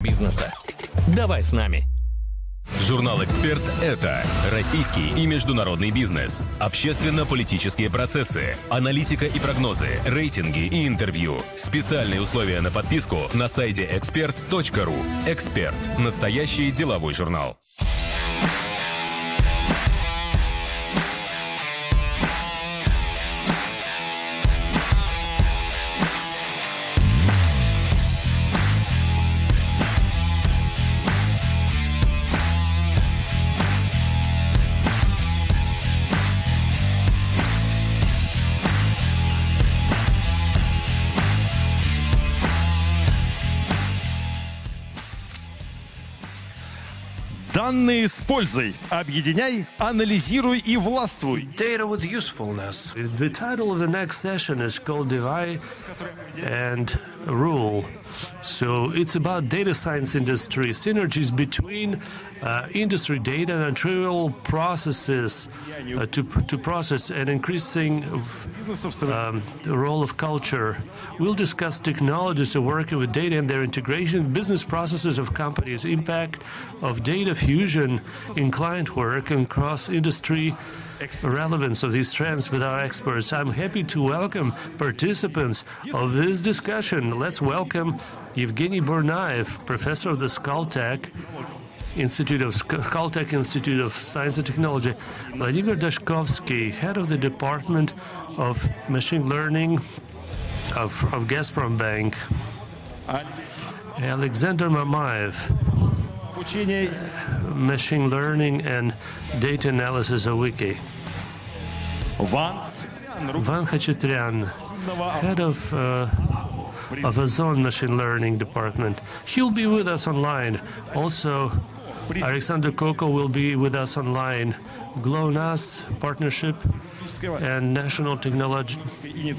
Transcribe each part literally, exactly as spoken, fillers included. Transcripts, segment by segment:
бизнеса. Давай с нами! Журнал «Эксперт» — это российский и международный бизнес, общественно-политические процессы, аналитика и прогнозы, рейтинги и интервью. Специальные условия на подписку на сайте эксперт точка ру. «Эксперт» — настоящий деловой журнал. Данные с пользой. Объединяй, анализируй и властвуй. Data with usefulness. The title of the next session is called Divide and Rule. So it's about data science industry, synergies between uh, industry data and trivial processes uh, to, to process and increasing um, the role of culture. We'll discuss technologies of working with data and their integration, business processes of companies, impact of data fusion in client work and cross-industry relevance of these trends with our experts. I'm happy to welcome participants of this discussion. Let's welcome Evgeny Burnaev, professor of the Skoltech Institute of Skoltech Institute of Science and Technology, Vladimir Dashkovsky, head of the Department of Machine Learning of, of Gazprom Bank, Alexander Mamaev, Uh, machine learning and data analysis of V K. Van Khachatryan, head of, uh, of Ozon machine learning department. He'll be with us online. Also, Alexander Gurko will be with us online. GLONASS partnership and national technology,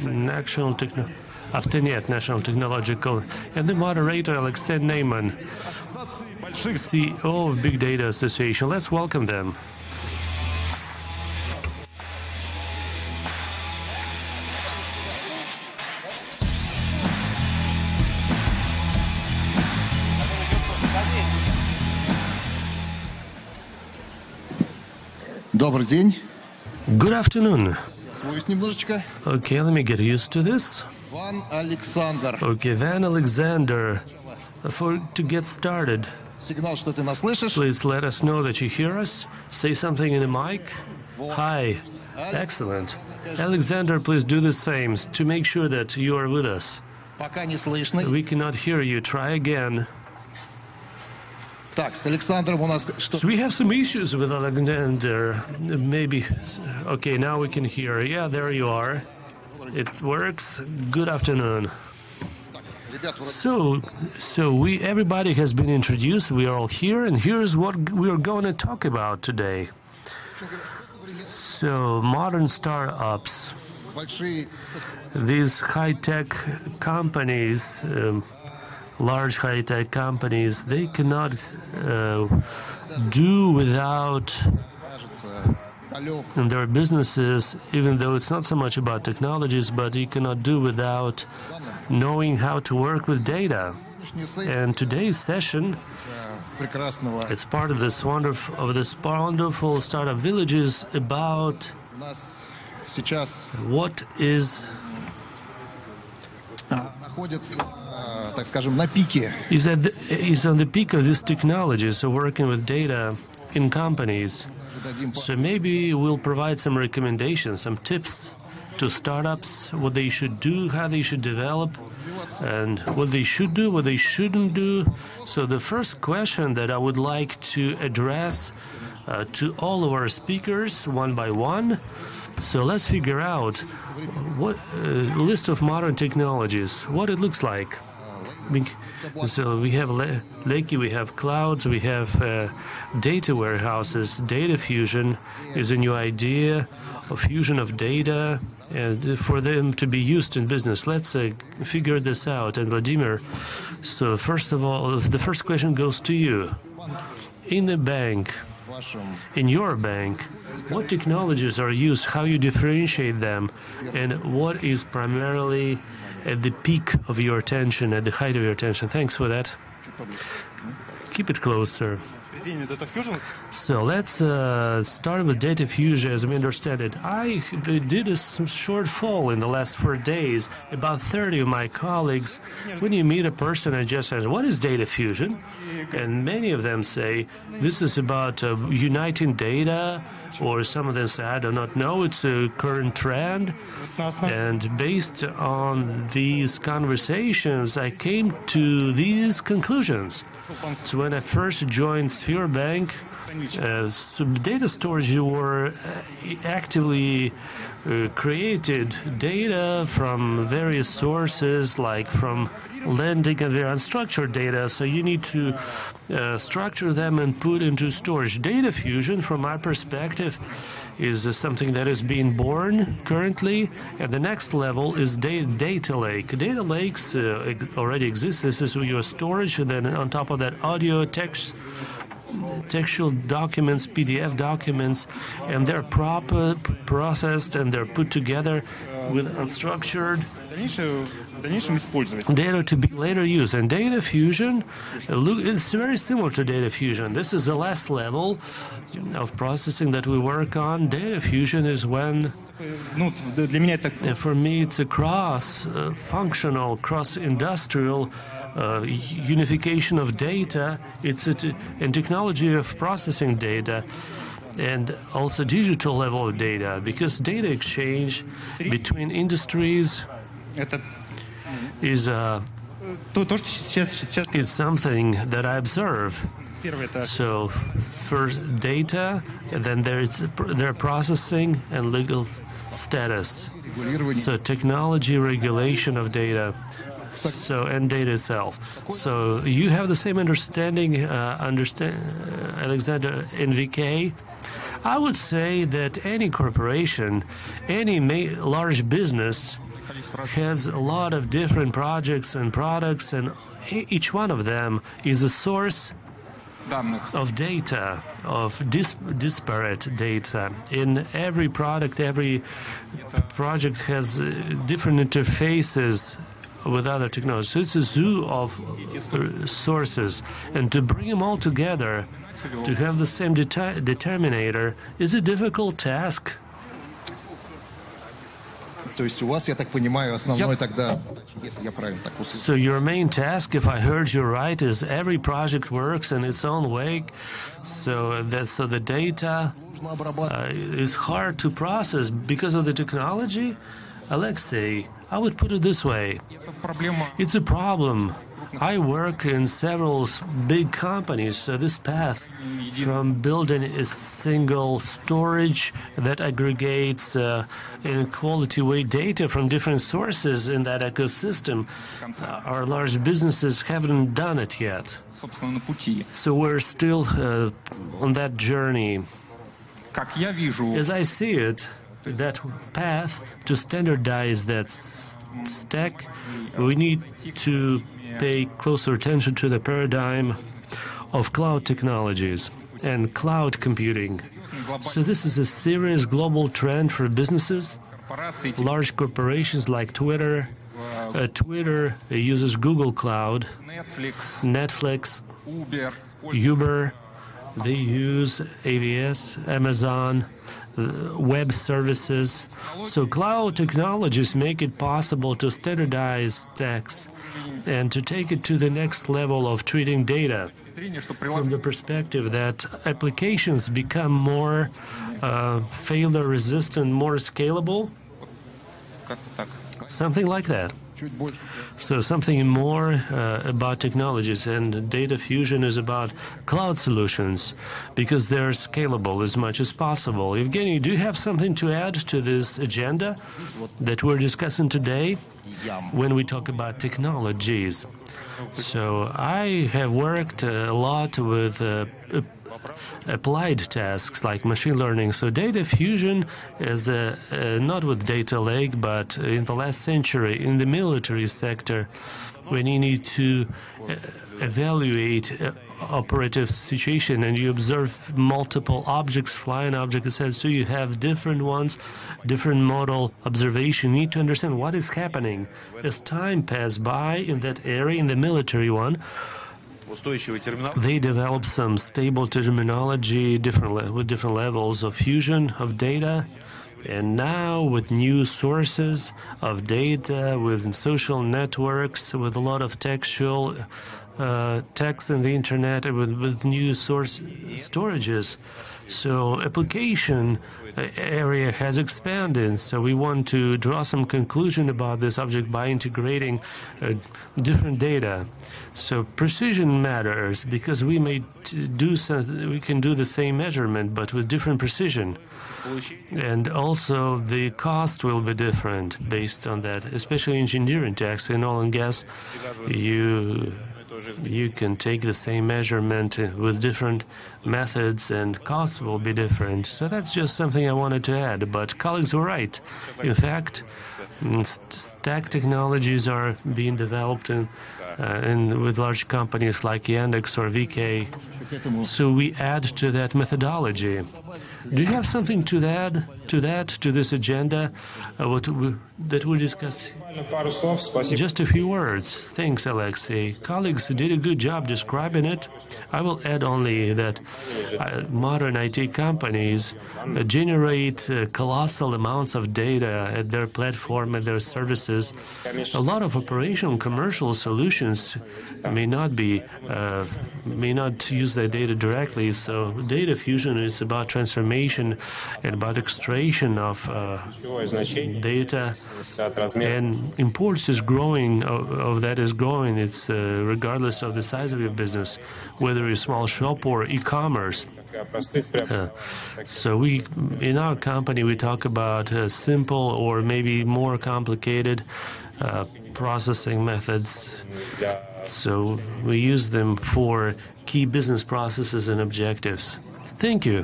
national technology, AutoNet, national technological, and the moderator Alexey Neyman, C E O of Big Data Association. Let's welcome them. Good afternoon. Okay, let me get used to this. Okay, Van Alexander, for to get started, please let us know that you hear us. Say something in the mic. Hi. Excellent. Alexander, please do the same to make sure that you are with us. We cannot hear you. Try again. So we have some issues with Alexander. Maybe. Okay, now we can hear. Yeah, there you are. It works. Good afternoon. So, so we, everybody has been introduced, we are all here, and here's what we are going to talk about today. So, modern startups, these high-tech companies, um, large high-tech companies, they cannot uh, do without in their businesses, even though it's not so much about technologies, but you cannot do without knowing how to work with data. And today's session, it's part of this wonderful, of this wonderful startup villages about what is is at the, is on the peak of this technology, so working with data in companies. So maybe we'll provide some recommendations, some tips to startups, what they should do, how they should develop, and what they should do, what they shouldn't do. So the first question that I would like to address uh, to all of our speakers one by one. So let's figure out what uh, list of modern technologies, what it looks like. So we have le Leki, we have clouds, we have uh, data warehouses, data fusion is a new idea, a fusion of data, and for them to be used in business. Let's uh, figure this out. And Vladimir, so first of all, the first question goes to you. In the bank, in your bank, what technologies are used, how you differentiate them, and what is primarily at the peak of your attention, at the height of your attention? Thanks for that. keep it closer. So let's uh, start with data fusion as we understand it. I did a short poll in the last four days. About thirty of my colleagues, when you meet a person and just ask, what is data fusion? And many of them say, this is about uh, uniting data, or some of them say, I do not know, it's a current trend. And based on these conversations, I came to these conclusions. So when I first joined Sberbank, uh, data storage were actively uh, created data from various sources, like from lending and their unstructured data, so you need to uh, structure them and put into storage. Data fusion, from my perspective, is uh, something that is being born currently, and the next level is da data lake. Data lakes uh, already exist. This is your storage, and then on top of that, audio, text, textual documents, P D F documents, and they're proper processed and they're put together with unstructured data to be later used. And data fusion is very similar to data fusion. This is the last level of processing that we work on. Data fusion is when, for me, it's a cross-functional, cross-industrial Uh, unification of data. It's a t and technology of processing data, and also digital level of data, because data exchange between industries is uh, is something that I observe. So first data, and then there's their processing and legal status. So technology regulation of data. So, and data itself. So you have the same understanding, uh, understand, uh, Alexander, in V K. I would say that any corporation, any ma large business has a lot of different projects and products, and each one of them is a source of data, of dis disparate data. In every product, every project has uh, different interfaces with other technologies. So it's a zoo of uh, sources, and to bring them all together, to have the same det determinator, is a difficult task. Yep. So your main task, if I heard you right, is every project works in its own way, so, that, so the data uh, is hard to process because of the technology. Alexey, I would put it this way. It's a problem. I work in several big companies, so this path from building a single storage that aggregates uh, in a quality way data from different sources in that ecosystem, uh, our large businesses haven't done it yet. So we're still uh, on that journey. As I see it, that path to standardize that stack, we need to pay closer attention to the paradigm of cloud technologies and cloud computing. So this is a serious global trend for businesses, large corporations like Twitter. Uh, Twitter uses Google Cloud, Netflix, Uber, they use A W S, Amazon, web services. So cloud technologies make it possible to standardize stacks and to take it to the next level of treating data from the perspective that applications become more uh, failure resistant, more scalable, something like that. So something more uh, about technologies, and data fusion is about cloud solutions because they're scalable as much as possible. Evgeny, do you have something to add to this agenda that we're discussing today when we talk about technologies? So I have worked a lot with uh, applied tasks like machine learning. So data fusion is uh, uh, not with data lake, but in the last century, in the military sector, when you need to uh, evaluate uh, operative situation and you observe multiple objects, flying objects, so you have different ones, different modal observation. You need to understand what is happening. As time passed by in that area, in the military one, They developed some stable terminology different with different levels of fusion of data. And now with new sources of data, with social networks, with a lot of textual uh, text in the internet, and with, with new source storages. So application area has expanded. So we want to draw some conclusion about this object by integrating uh, different data. So precision matters because we may t do so, we can do the same measurement but with different precision. And also the cost will be different based on that, especially engineering tax in oil and gas. You You can take the same measurement with different methods and costs will be different. So that's just something I wanted to add, but colleagues were right. In fact, stack technologies are being developed in, uh, in, with large companies like Yandex or V K. So we add to that methodology. Do you have something to add to that, to this agenda uh, what we, that we discussed? Just a few words. Thanks, Alexey. Colleagues did a good job describing it. I will add only that uh, modern I T companies uh, generate uh, colossal amounts of data at their platform, at their services. A lot of operational and commercial solutions may not be, uh, may not use that data directly. So data fusion is about transformation and about extraction of uh, data, and importance is growing, of, of that is growing. It's uh, regardless of the size of your business, whether you're a small shop or e-commerce. Uh, so we, in our company, we talk about uh, simple or maybe more complicated uh, processing methods. So we use them for key business processes and objectives. Thank you.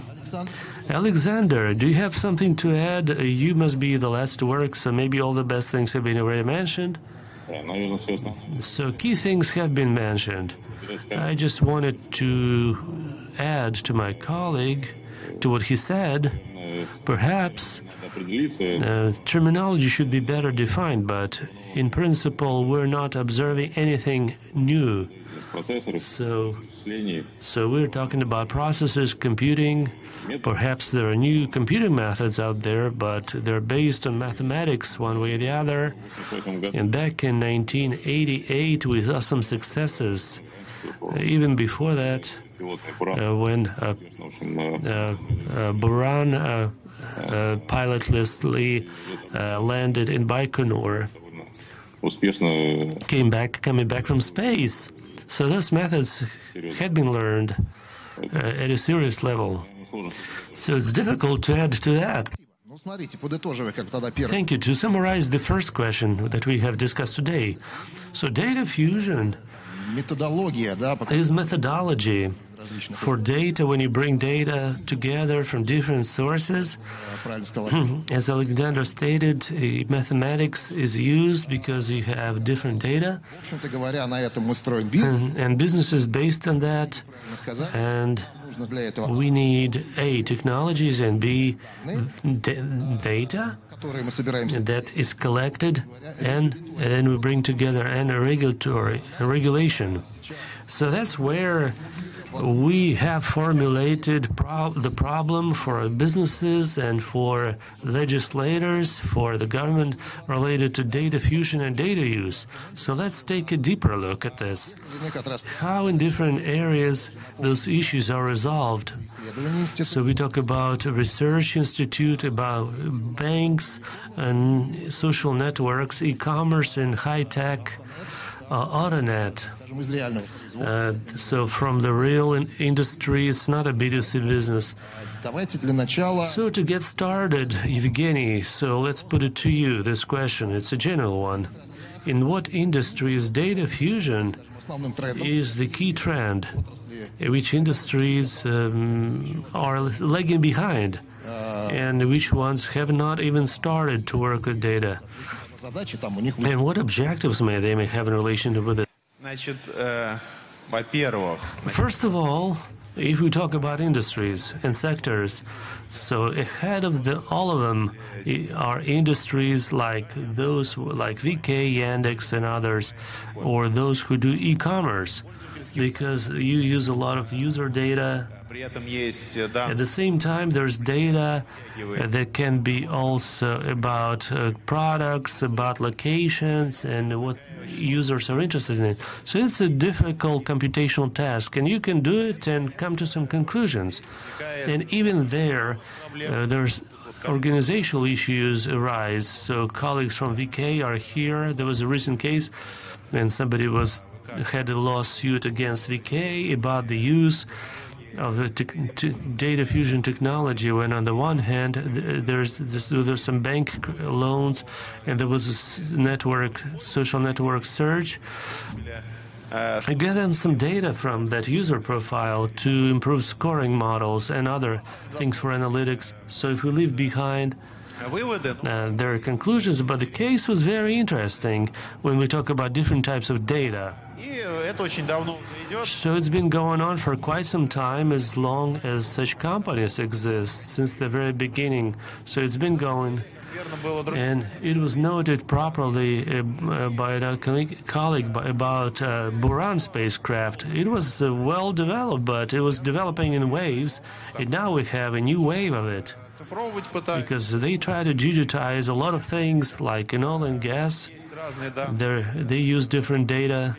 Alexander, do you have something to add? You must be the last to work, so maybe all the best things have been already mentioned. So key things have been mentioned. I just wanted to add to my colleague, to what he said. Perhaps uh, terminology should be better defined, but in principle we're not observing anything new. So, so we're talking about processes, computing. Perhaps there are new computing methods out there, but they're based on mathematics one way or the other. And back in nineteen eighty-eight, we saw some successes. Even before that, uh, when uh, uh, uh, Buran uh, uh, pilotlessly uh, landed in Baikonur, came back, coming back from space. So those methods had been learned uh, at a serious level. So it's difficult to add to that. Thank you. To summarize the first question that we have discussed today, so data fusion is methodology for data when you bring data together from different sources. As Alexander stated, mathematics is used because you have different data, and, and business is based on that, and we need A, technologies, and B, data that is collected, and, and then we bring together and a regulatory a regulation. So that's where we have formulated pro the problem for businesses and for legislators, for the government, related to data fusion and data use. So let's take a deeper look at this. How in different areas those issues are resolved. So we talk about a research institute, about banks and social networks, e-commerce and high-tech, uh, AutoNet. Uh, so from the real in industry, it's not a B two C business. So to get started, Evgeny, so let's put it to you, this question, it's a general one. In what industries data fusion is the key trend? Which industries um, are lagging behind? And which ones have not even started to work with data? And what objectives may they may have in relation with it? First of all, if we talk about industries and sectors, so ahead of the, all of them are industries like those like V K, Yandex, and others, or those who do e-commerce. because you use a lot of user data. At the same time, there's data that can be also about uh, products, about locations, and what users are interested in. So it's a difficult computational task, and you can do it and come to some conclusions. And even there, uh, there's organizational issues arise. So colleagues from V K are here. There was a recent case when somebody was had a lawsuit against V K about the use of the data fusion technology, when on the one hand th there's this, there's some bank loans, and there was a network, social network search. I gave them some data from that user profile to improve scoring models and other things for analytics. So if we leave behind uh, their conclusions, but the case was very interesting when we talk about different types of data. So it's been going on for quite some time, as long as such companies exist, since the very beginning. So it's been going, and it was noted properly by a colleague about uh, Buran spacecraft. It was uh, well developed, but it was developing in waves, and now we have a new wave of it, because they try to digitize a lot of things, like in oil and gas. They're, they use different data.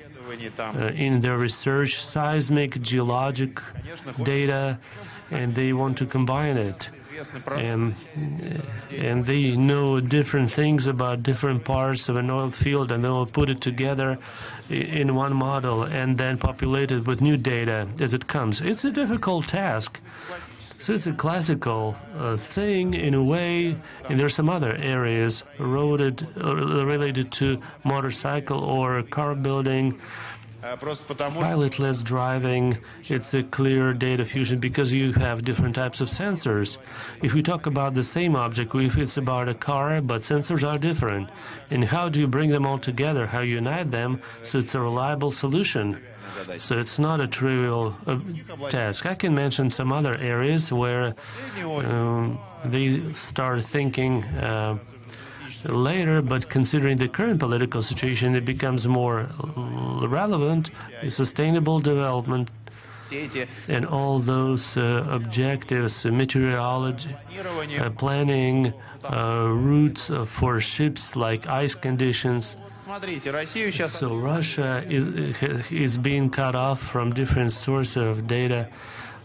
Uh, in their research, seismic, geologic data, and they want to combine it. And, and they know different things about different parts of an oil field, and they will put it together in one model and then populate it with new data as it comes. It's a difficult task. So it's a classical uh, thing in a way, and there's some other areas related, uh, related to motorcycle or car building, pilotless driving. It's a clear data fusion because you have different types of sensors. If we talk about the same object, if it's about a car, but sensors are different. And how do you bring them all together, how you unite them, so it's a reliable solution. So it's not a trivial uh, task. I can mention some other areas where um, they start thinking uh, later, but considering the current political situation, it becomes more relevant, sustainable development, and all those uh, objectives, uh, meteorology, uh, planning, uh, routes for ships, like ice conditions. So Russia is, is being cut off from different sources of data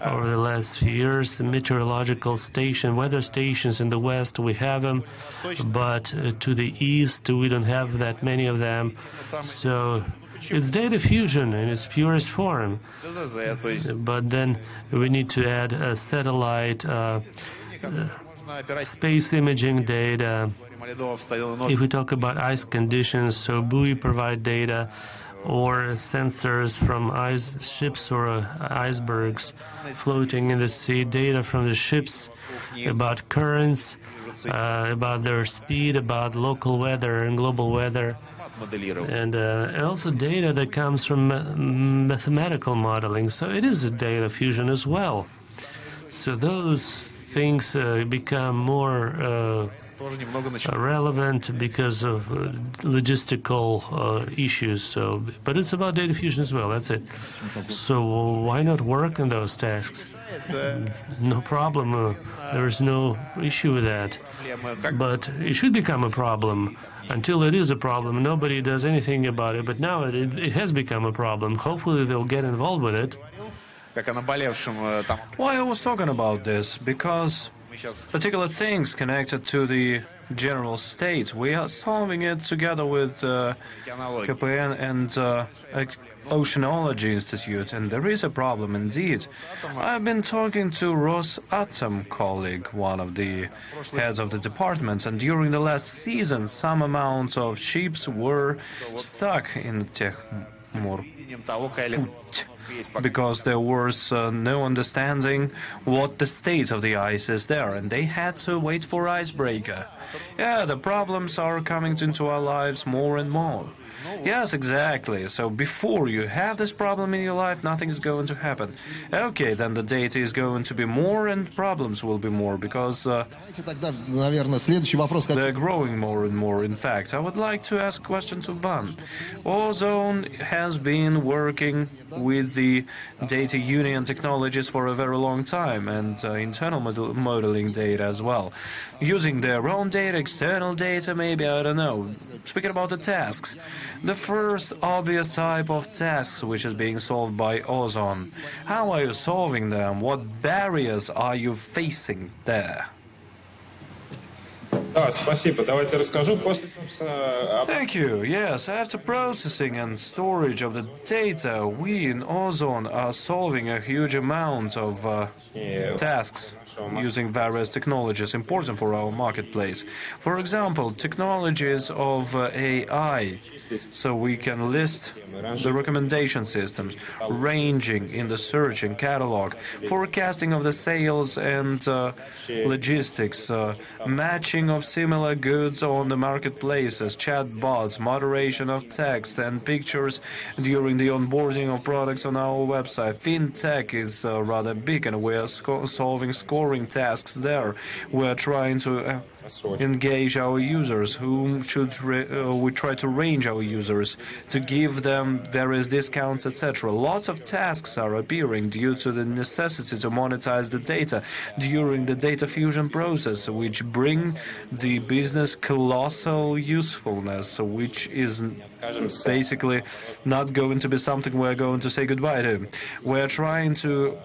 over the last few years. The meteorological station, weather stations in the west, we have them, but to the east we don't have that many of them. So it's data fusion in its purest form. But then we need to add a satellite, uh, uh, space imaging data. If we talk about ice conditions, so buoy provide data, or sensors from ice ships or uh, icebergs floating in the sea, data from the ships about currents, uh, about their speed, about local weather and global weather, and uh, also data that comes from mathematical modeling. So it is a data fusion as well. So those things uh, become more uh, relevant because of uh, logistical uh, issues. So, but it's about data fusion as well. That's it. So why not work on those tasks? No problem. Uh, there is no issue with that. But it should become a problem. Until it is a problem, nobody does anything about it. But now it, it has become a problem. Hopefully they'll get involved with it. Why I was talking about this? Because particular things connected to the general states. We are solving it together with uh, K P N and uh, Oceanology Institute, and there is a problem indeed. I've been talking to Rosatom colleague, one of the heads of the departments, and during the last season some amount of ships were stuck in Techmorput, because there was uh, no understanding what the state of the ice is there, and they had to wait for icebreaker. Yeah, the problems are coming into our lives more and more. Yes, exactly. So before you have this problem in your life, nothing is going to happen. Okay, then the data is going to be more and problems will be more, because uh, they're growing more and more. In fact, I would like to ask a question to Van. Ozon has been working with the data union technologies for a very long time, and uh, internal model modeling data as well, using their own data, external data maybe, I don't know. Speaking about the tasks, the first obvious type of tasks which is being solved by Ozon, how are you solving them? What barriers are you facing there? Thank you. Yes, after processing and storage of the data, we in Ozon are solving a huge amount of uh, tasks using various technologies important for our marketplace. For example, technologies of uh, A I, so we can list the recommendation systems, ranging in the search and catalog, forecasting of the sales and uh, logistics, uh, matching of similar goods on the marketplaces, chatbots, moderation of text and pictures during the onboarding of products on our website. FinTech is uh, rather big, and we are sco solving scoring tasks there. We are trying to uh, engage our users, whom should re uh, we try to range our users, to give them various discounts, et cetera. Lots of tasks are appearing due to the necessity to monetize the data during the data fusion process, which bring the business colossal usefulness, which is basically not going to be something we're going to say goodbye to. We're trying to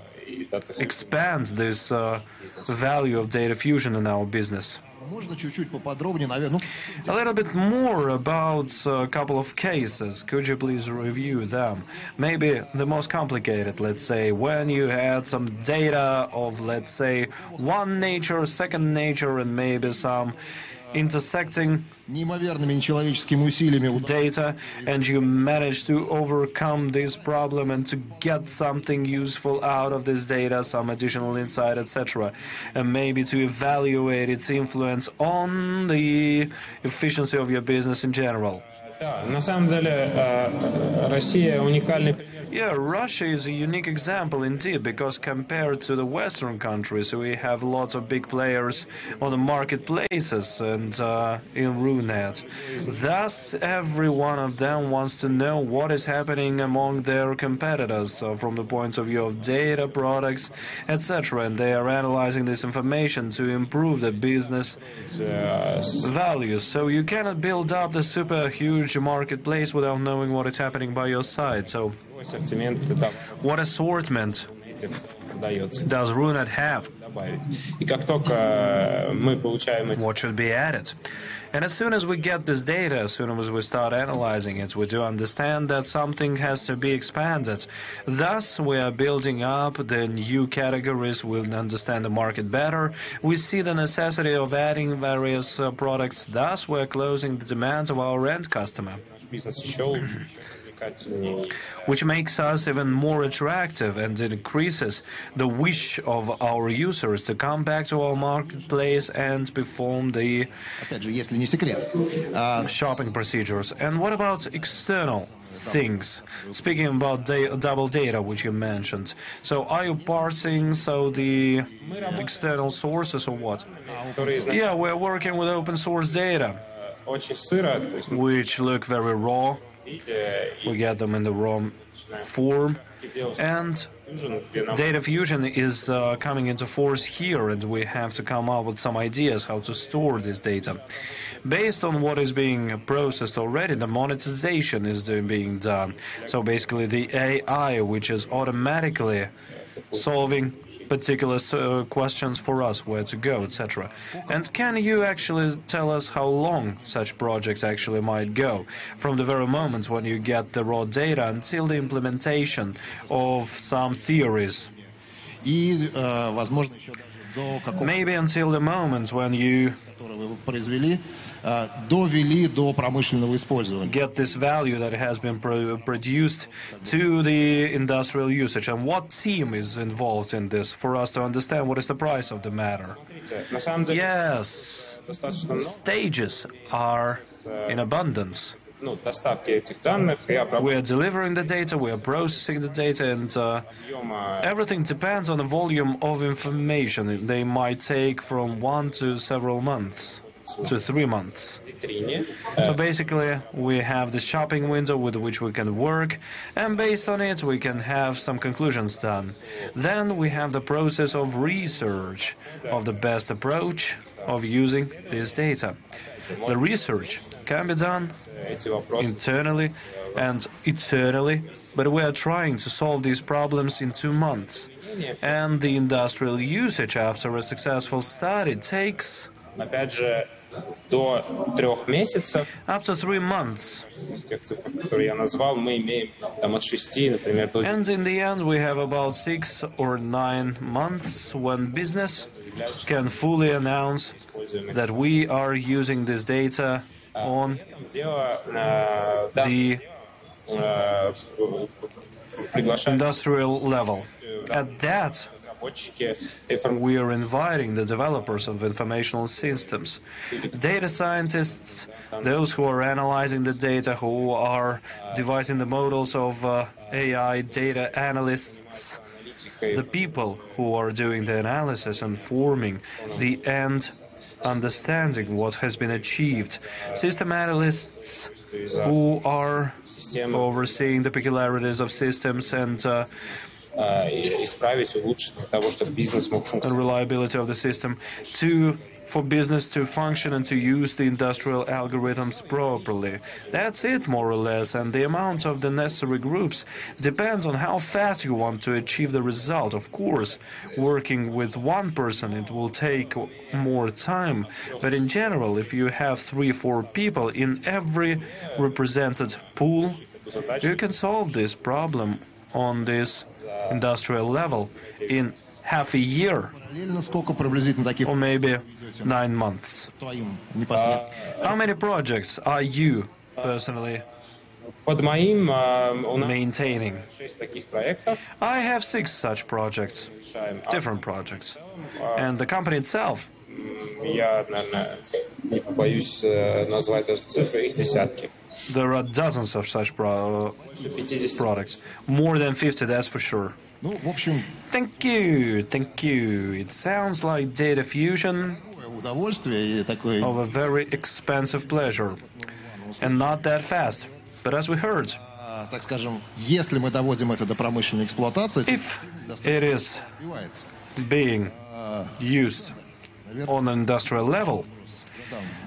expand this uh, value of data fusion in our business. A little bit more about a couple of cases. Could you please review them? Maybe the most complicated, let's say, when you had some data of, let's say, one nature, second nature, and maybe some intersecting data, and you managed to overcome this problem and to get something useful out of this data, some additional insight, et cetera, and maybe to evaluate its influence on the efficiency of your business in general. Yeah, Russia is a unique example indeed, because compared to the Western countries, we have lots of big players on the marketplaces and uh, in RuNet. Thus, every one of them wants to know what is happening among their competitors uh, from the point of view of data, products, et cetera, and they are analyzing this information to improve the business values. So you cannot build up the super huge marketplace without knowing what is happening by your side. So, what assortment does RuNet have? What should be added? And as soon as we get this data, as soon as we start analyzing it, we do understand that something has to be expanded. Thus, we are building up the new categories, we understand the market better, we see the necessity of adding various uh, products, thus we are closing the demands of our end customer. Which makes us even more attractive and increases the wish of our users to come back to our marketplace and perform the shopping procedures. And what about external things? Speaking about da double data, which you mentioned. So are you parsing so the external sources or what? Yeah, we're working with open source data, which look very raw. We get them in the raw form, and data fusion is uh, coming into force here, and we have to come up with some ideas how to store this data. Based on what is being processed already, the monetization is being done. So basically the A I, which is automatically solving particular uh, questions for us, where to go, et cetera. And can you actually tell us how long such projects actually might go, from the very moment when you get the raw data until the implementation of some theories? Maybe until the moment when you get this value that has been pro produced to the industrial usage. And what team is involved in this for us to understand what is the price of the matter? Yes, stages are in abundance. We are delivering the data, we are processing the data, and uh, everything depends on the volume of information. They might take from one to several months, to three months. So basically, we have the shopping window with which we can work, and based on it, we can have some conclusions done. Then we have the process of research of the best approach of using this data. The research can be done internally and eternally, but we are trying to solve these problems in two months. And the industrial usage after a successful study takes up to three months. And in the end, we have about six or nine months when business can fully announce that we are using this data on the industrial level. At that, we are inviting the developers of informational systems, data scientists, those who are analyzing the data, who are devising the models of uh, A I, data analysts, the people who are doing the analysis and forming the end understanding what has been achieved, system analysts who are overseeing the peculiarities of systems and uh, and reliability of the system to, for business to function and to use the industrial algorithms properly. That's it, more or less, and the amount of the necessary groups depends on how fast you want to achieve the result. Of course, working with one person, it will take more time, but in general, if you have three, four people in every represented pool, you can solve this problem on this industrial level in half a year or maybe nine months. How many projects are you personally maintaining? I have six such projects, different projects, and the company itself, there are dozens of such pro products, more than fifty, that's for sure. Thank you, thank you. It sounds like data fusion of a very expensive pleasure, and not that fast. But as we heard, if it is being used on an industrial level,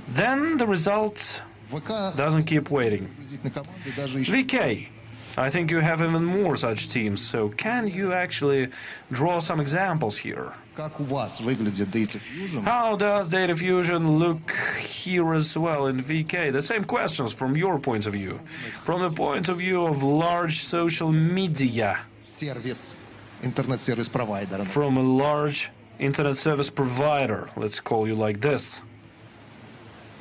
then the result doesn't keep waiting. V K, I think you have even more such teams, so can you actually draw some examples here? How does data fusion look here as well in V K? The same questions from your point of view, from the point of view of large social media, from a large internet service provider, let's call you like this.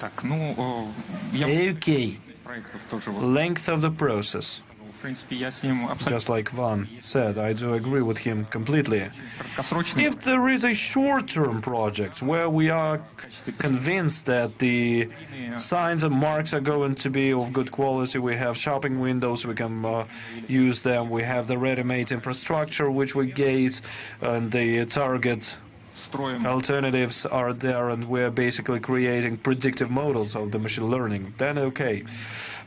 Okay, length of the process. Just like Van said, I do agree with him completely. If there is a short-term project where we are convinced that the signs and marks are going to be of good quality, we have shopping windows, we can uh, use them, we have the ready-made infrastructure which we gauge, and the target alternatives are there, and we're basically creating predictive models of the machine learning, then okay.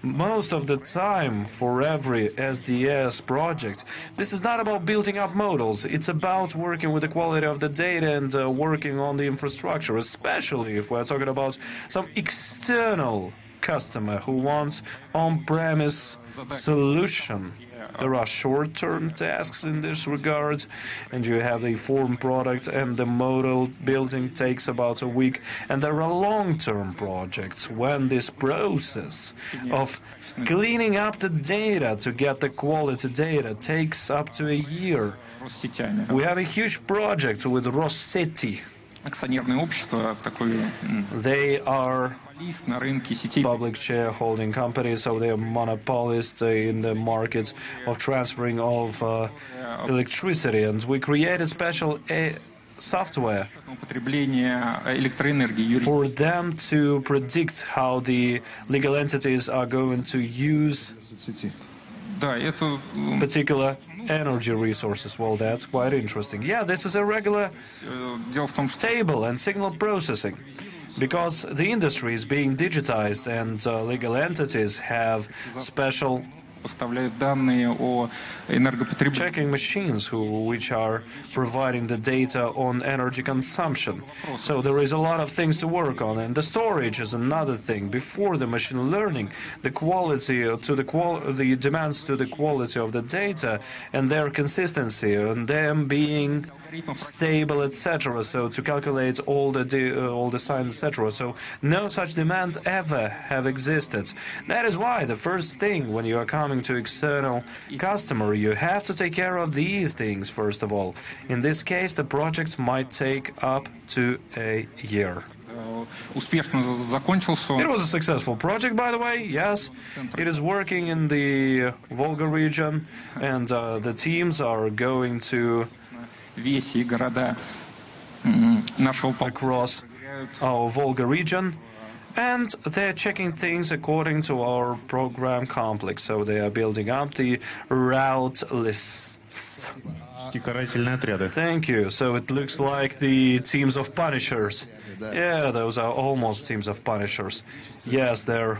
Most of the time for every S D S project, this is not about building up models, it's about working with the quality of the data and uh, working on the infrastructure, especially if we're talking about some external customer who wants on-premise solution. There are short-term tasks in this regard, and you have the form product, and the model building takes about a week. And there are long-term projects when this process of cleaning up the data to get the quality data takes up to a year. We have a huge project with Rossetti. They are public shareholding companies, so they are monopolists in the markets of transferring of uh, electricity. And we created special a software for them to predict how the legal entities are going to use particular energy resources. Well, that's quite interesting. Yeah, this is a regular table and signal processing, because the industry is being digitized and uh, legal entities have special checking machines who, which are providing the data on energy consumption. So there is a lot of things to work on, and the storage is another thing. Before the machine learning, the quality to the qual the demands to the quality of the data and their consistency and them being stable, et cetera. So to calculate all the uh, all the signs, et cetera. So no such demands ever have existed. That is why the first thing when you are coming to external customer, you have to take care of these things first of all. In this case, the project might take up to a year. It was a successful project, by the way, yes. It is working in the Volga region, and uh, the teams are going to across our Volga region. And they're checking things according to our program complex, so they are building up the route lists. Thank you. So it looks like the teams of punishers. Yeah, those are almost teams of punishers. Yes, they're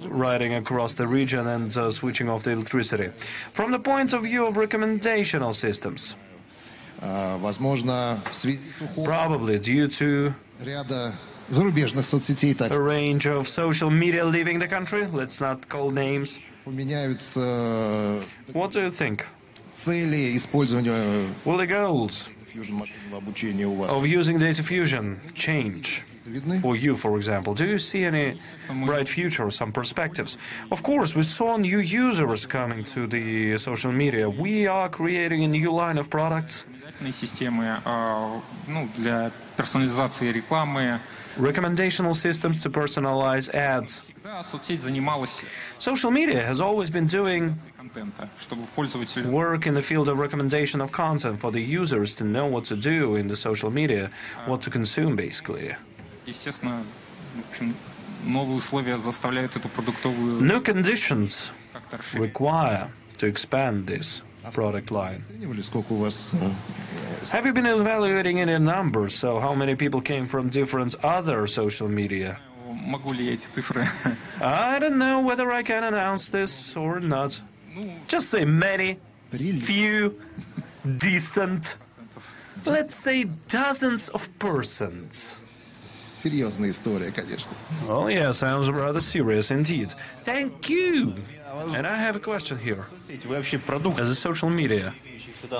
riding across the region and uh, switching off the electricity. From the point of view of recommendational systems, probably due to a range of social media leaving the country, let's not call names. What do you think? Will the goals of using data fusion change for you, for example? Do you see any bright future, some perspectives? Of course, we saw new users coming to the social media. We are creating a new line of products. Recommendational systems to personalize ads. Social media has always been doing work in the field of recommendation of content for the users to know what to do in the social media, what to consume, basically. New conditions require to expand this product line. Have you been evaluating any numbers? So how many people came from different other social media? I don't know whether I can announce this or not. Just say many, few, decent, let's say dozens of persons. Oh yeah, sounds rather serious indeed. Thank you! And I have a question here. As a social media,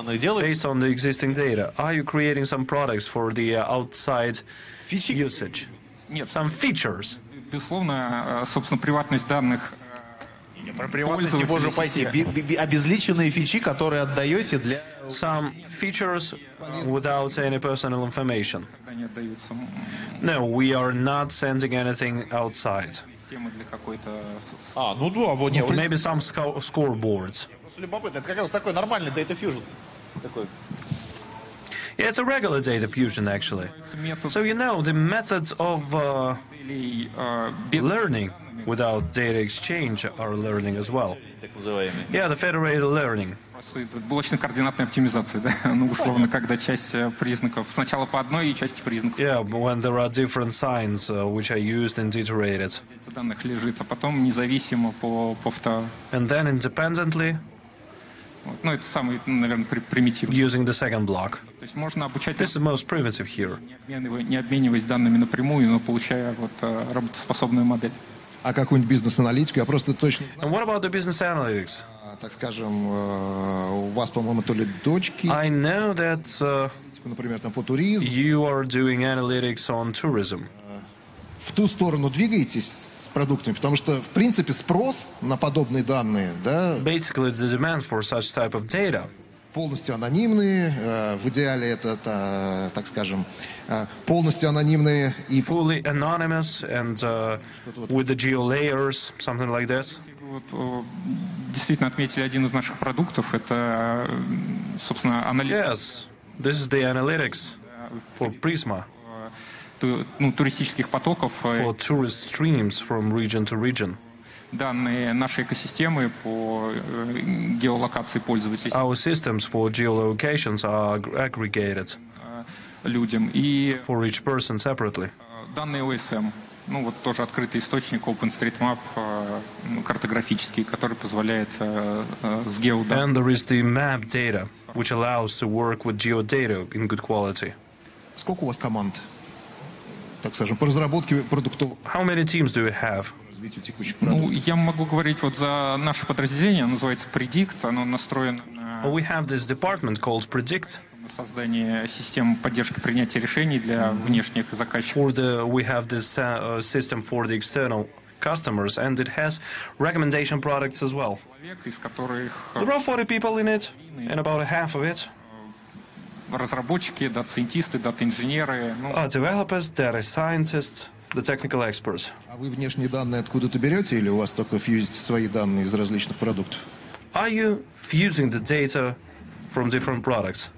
based on the existing data, are you creating some products for the outside usage? Some features? Some features without any personal information. No, we are not sending anything outside. Or maybe some sco scoreboards. Yeah, it's a regular data fusion, actually. So, you know, the methods of uh, learning without data exchange are learning as well. Yeah, the federated learning. Yeah, when there are different signs uh, which are used and iterated. And then independently using the second block. This is most primitive here. And what about the business analytics? I know that uh, you are doing analytics on tourism. Basically, the demand for such type of data, полностью анонимные, в идеале это, так скажем, полностью анонимные и fully anonymous and uh, with the geo layers, something like this. Действительно отметили один из наших продуктов, это собственно анализ. This is the analytics for Prisma, for tourist streams from region to region. Our systems for geolocations are aggregated for each person separately. Ну вот тоже открытый источник OpenStreetMap, картографический, который позволяет с геоданными. And there is the map data, which allows to work with geodata in good quality. Сколько у вас команд, так скажем, по разработке продуктов? How many teams do you have? Ну я могу говорить вот за наше подразделение, называется Predict, оно настроено. We have this department called Predict. Создание систем поддержки принятия решений для внешних заказчиков. We have this uh, system for the external customers, and it has recommendation products as well. There are forty people in it, and about half of it разработчики, дата-сайентисты, дата-инженеры, uh, developers, data scientists, the technical experts. А вы внешние данные откуда-то берете, или у вас только фьюзите свои данные из различных продуктов? Are you fusing the data from different products?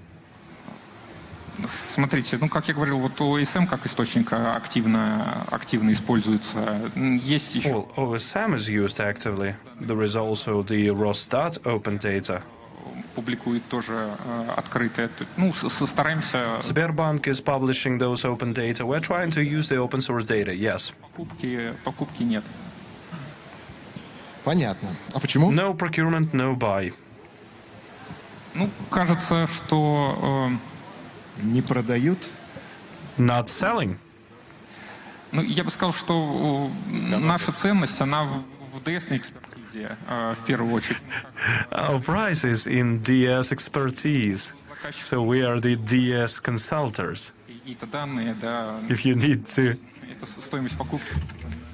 Смотрите, ну, как я говорил, вот о эс эм как источник активно, активно используется. Есть еще... Well, о эс эм is used actively. There is also the Rosstat open data. Публикует тоже открытое. Ну, стараемся... Sberbank is publishing those open data. We're trying to use the open source data, yes. Покупки, покупки нет. Понятно. А почему? No procurement, no buy. Ну, кажется, что... Не продают? Not selling. Ну, я бы сказал, что наша ценность, она в ди эс-ной экспертизе, в первую очередь. Our price is in ди эс expertise, so we are the ди эс consultants. Какие-то данные, да. If you need to. Это стоимость покупки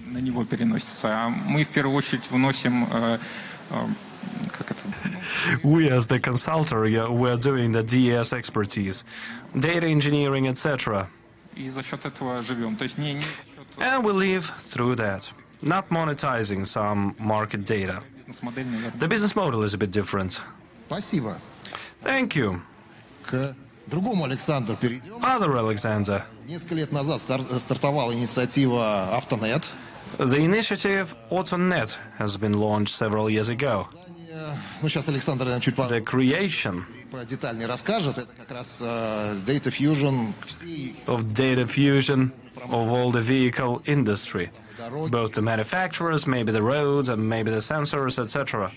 на него переносится. А мы, в первую очередь, вносим... We as the consultant, yeah, we are doing the ди эс expertise, data engineering, et cetera. And we live through that, not monetizing some market data. The business model is a bit different. Thank you. Other Alexander. The initiative AutoNet has been launched several years ago. The creation of data fusion of all the vehicle industry, both the manufacturers, maybe the roads, and maybe the sensors, et cetera.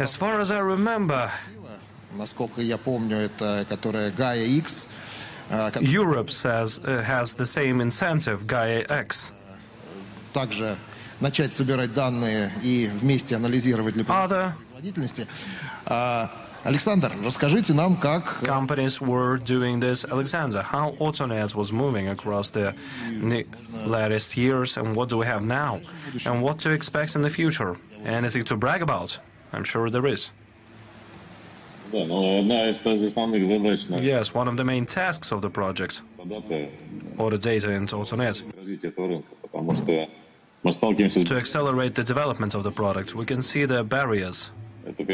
As far as I remember, Europe says, uh, has the same incentive, Gaia-X. Other companies were doing this. Alexander, how AutoNet was moving across the latest years, and what do we have now? And what to expect in the future? Anything to brag about? I'm sure there is. Yes, one of the main tasks of the project, or the data in AutoNet, to accelerate the development of the product. We can see the barriers. The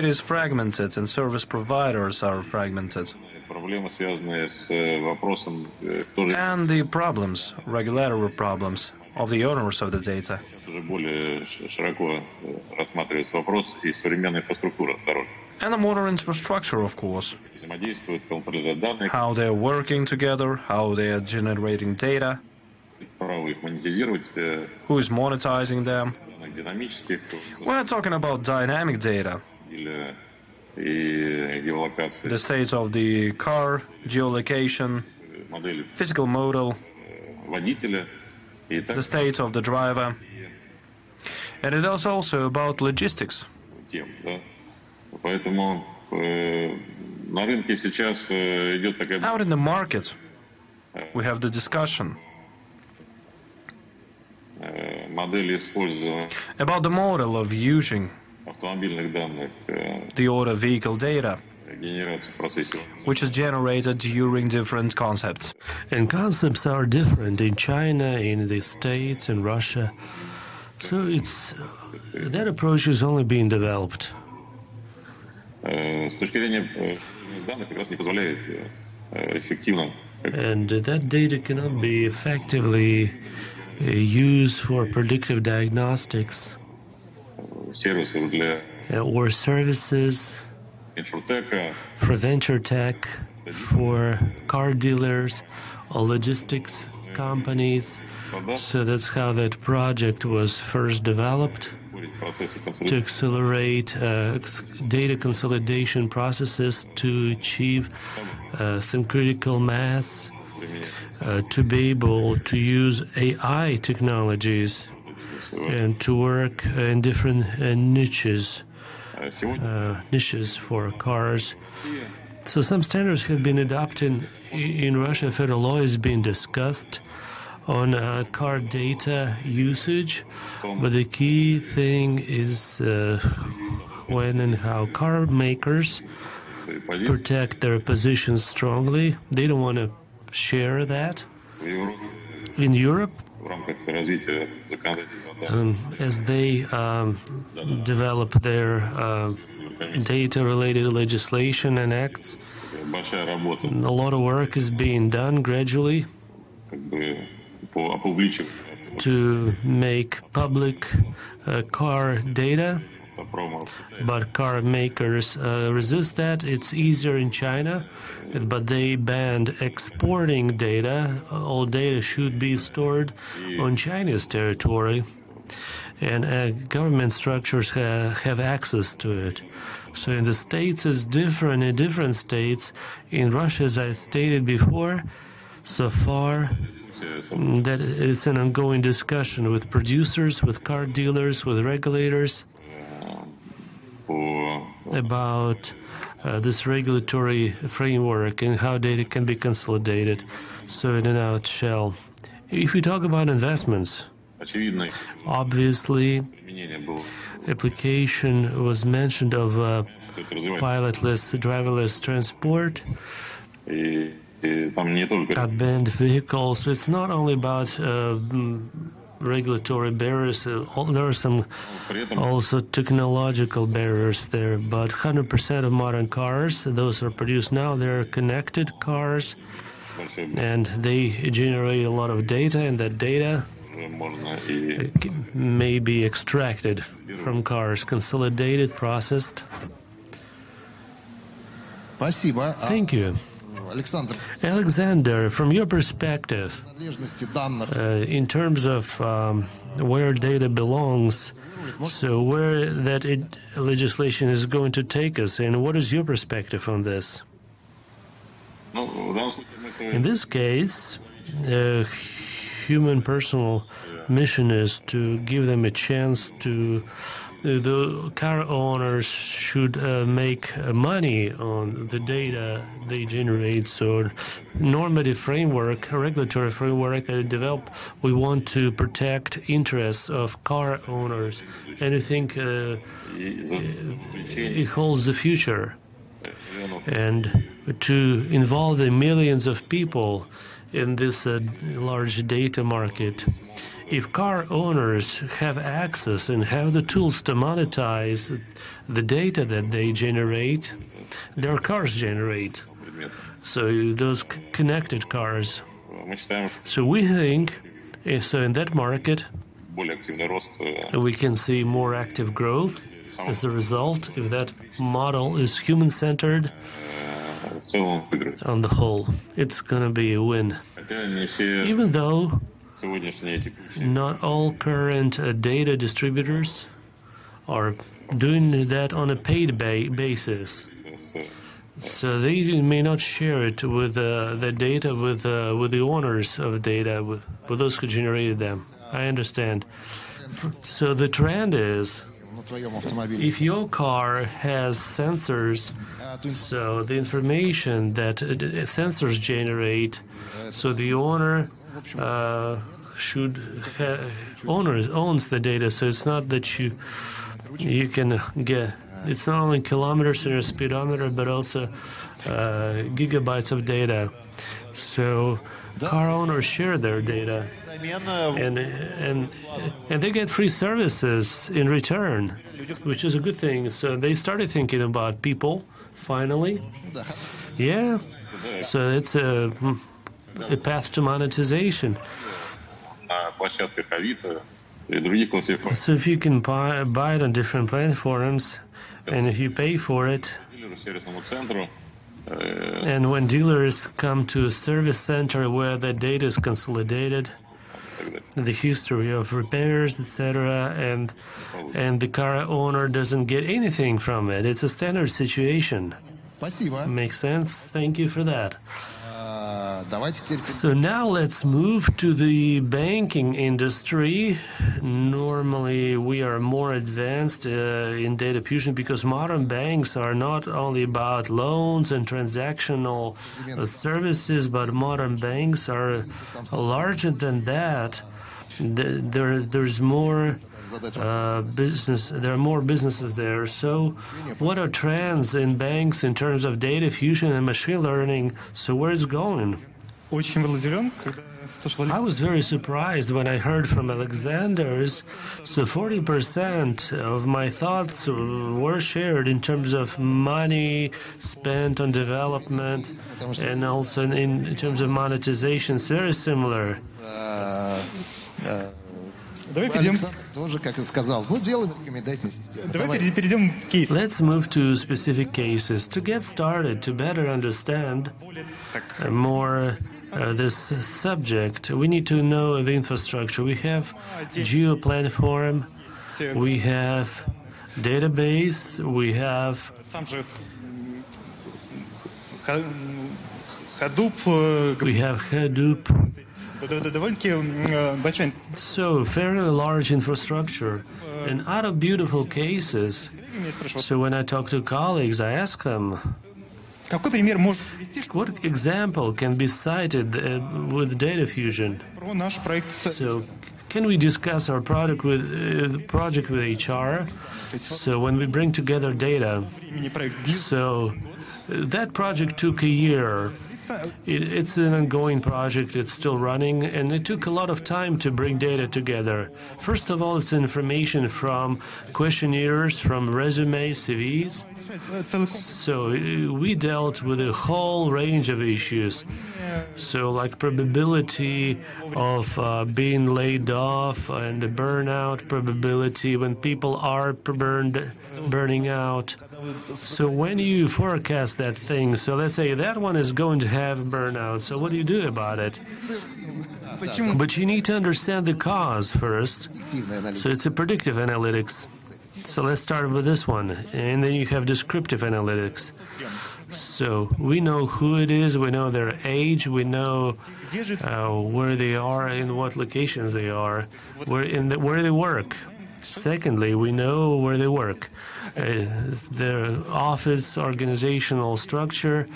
data is fragmented, and service providers are fragmented. And the problems, regulatory problems, of the owners of the data. And the modern infrastructure, of course. How they are working together, how they are generating data, who is monetizing them. We're talking about dynamic data. The state of the car, geolocation, physical model, the state of the driver, and it is also about logistics. Out in the market, we have the discussion about the model of using the order vehicle data, which is generated during different concepts. And concepts are different in China, in the States, in Russia. So it's, that approach is only being developed. And that data cannot be effectively used for predictive diagnostics or services for venture tech, for car dealers or logistics companies. So that's how that project was first developed, to accelerate uh, data consolidation processes to achieve uh, some critical mass, uh, to be able to use A I technologies and to work in different uh, niches, uh, niches for cars. So some standards have been adopted in Russia. Federal law is being discussed on uh, car data usage, but the key thing is uh, when and how car makers protect their positions strongly. They don't want to share that. In Europe, um, as they um, develop their uh, data-related legislation and acts, a lot of work is being done gradually to make public uh, car data, but car makers uh, resist that. It's easier in China, but they banned exporting data. All data should be stored on Chinese territory, and uh, government structures ha have access to it. So in the States it's different, in different states. In Russia, as I stated before, so far, that it's an ongoing discussion with producers, with car dealers, with regulators about uh, this regulatory framework and how data can be consolidated. So in a nutshell, if we talk about investments, obviously application was mentioned of uh, pilotless, driverless transport, unmanned vehicles. It's not only about uh, regulatory barriers. There are some also technological barriers there. But one hundred percent of modern cars, those are produced now, they're connected cars, and they generate a lot of data, and that data may be extracted from cars, consolidated, processed. Thank you. Alexander, from your perspective, uh, in terms of um, where data belongs, so where that it, legislation is going to take us, and what is your perspective on this? In this case, uh, human personal mission is to give them a chance to. The car owners should uh, make money on the data they generate. So normative framework, regulatory framework that they develop, we want to protect interests of car owners. And I think uh, it holds the future. And to involve the millions of people in this uh, large data market. If car owners have access and have the tools to monetize the data that they generate, their cars generate, so those connected cars. So we think, so in that market, we can see more active growth as a result, if that model is human-centered. On the whole, it's going to be a win. Even though not all current uh, data distributors are doing that on a paid ba basis, so they may not share it with uh, the data with uh, with the owners of data, with, with those who generated them. I understand. So the trend is, if your car has sensors, so the information that uh, sensors generate, so the owner. Uh, should ha owners owns the data, so it's not that you you can get. It's not only kilometers in a speedometer, but also uh, gigabytes of data. So car owners share their data. and, and, and they get free services in return, which is a good thing. So they started thinking about people, finally. Yeah, so it's a, a path to monetization. So if you can buy, buy it on different platforms, and if you pay for it, and when dealers come to a service center where that data is consolidated, the history of repairs, et cetera, and and the car owner doesn't get anything from it. It's a standard situation. Makes sense? Thank you for that. So now let's move to the banking industry. Normally we are more advanced uh, in data fusion because modern banks are not only about loans and transactional uh, services, but modern banks are larger than that. There, there's more uh, business. There are more businesses there. So, what are trends in banks in terms of data fusion and machine learning? So, where it's going? I was very surprised when I heard from Alexander's. So, forty percent of my thoughts were shared in terms of money spent on development and also in, in terms of monetization. It's very similar. Uh, uh, Let's move to specific cases to get started, to better understand more uh, this subject. We need to know the infrastructure. We have geo platform, we have database, we have we have Hadoop. So, very large infrastructure and other beautiful cases. So, when I talk to colleagues, I ask them, what example can be cited uh, with data fusion? So, can we discuss our product with, uh, project with H R? So, when we bring together data, so that project took a year. It, it's an ongoing project, it's still running, and it took a lot of time to bring data together. First of all, it's information from questionnaires, from resumes, C Vs. So we dealt with a whole range of issues. So like probability of uh, being laid off and the burnout, probability when people are burned, burning out. So when you forecast that thing, so let's say that one is going to have burnout, so what do you do about it? But you need to understand the cause first. So it's a predictive analytics. So let's start with this one, and then you have descriptive analytics. So we know who it is, we know their age, we know uh, where they are, in what locations they are, where, in the, where they work. Secondly, we know where they work, uh, their office, organizational structure,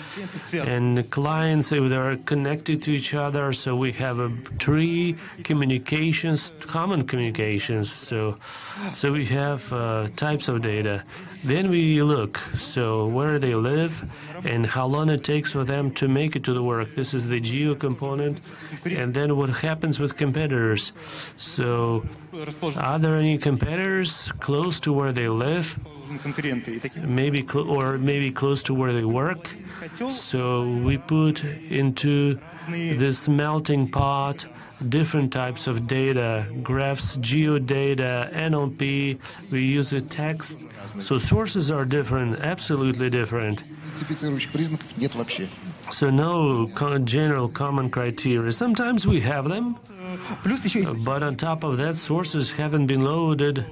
and clients, they are connected to each other, so we have a three communications, common communications, so, so we have uh, types of data. Then we look, so where they live and how long it takes for them to make it to the work. This is the geo component, and then what happens with competitors. So are there any competitors close to where they live, maybe cl or maybe close to where they work? So we put into this melting pot different types of data, graphs, geodata, N L P, we use a text. So sources are different, absolutely different. So no general common criteria. Sometimes we have them, but on top of that, sources haven't been loaded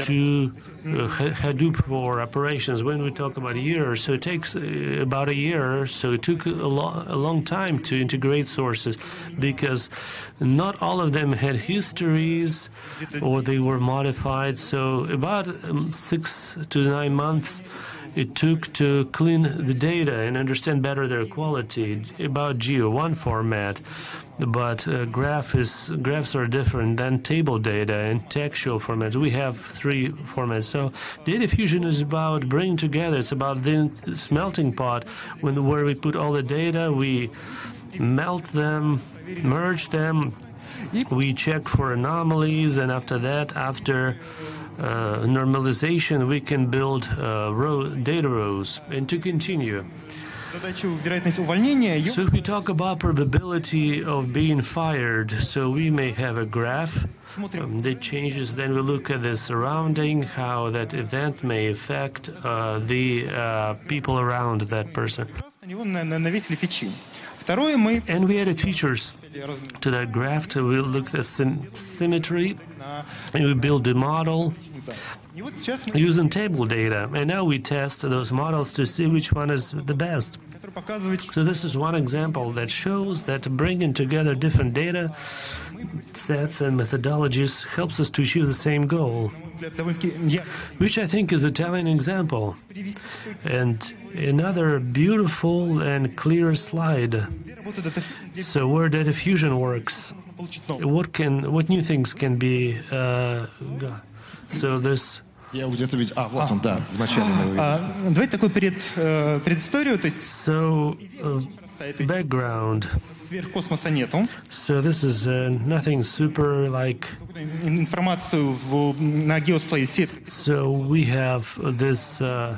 to uh, Hadoop for operations. When we talk about a year, so it takes uh, about a year, so it took a, lo a long time to integrate sources because not all of them had histories or they were modified. So about um, six to nine months it took to clean the data and understand better their quality. About Geo one format, but uh, graph is, graphs are different than table data and textual formats. We have three formats. So data fusion is about bringing together. It's about this melting pot when, where we put all the data, we melt them, merge them, We check for anomalies, and after that, after uh, normalization, we can build uh, row, data rows. And to continue. So if we talk about probability of being fired, so we may have a graph um, that changes. Then we look at the surrounding, how that event may affect uh, the uh, people around that person. And we added features to that graph. So we looked at sym symmetry, and we built the model using table data, and now we test those models to see which one is the best. So this is one example that shows that bringing together different data sets and methodologies helps us to achieve the same goal, which I think is a telling example. And another beautiful and clear slide. So where data fusion works, what can, what new things can be uh, got. So this. So uh, background. So this is uh, nothing super like. So we have this uh,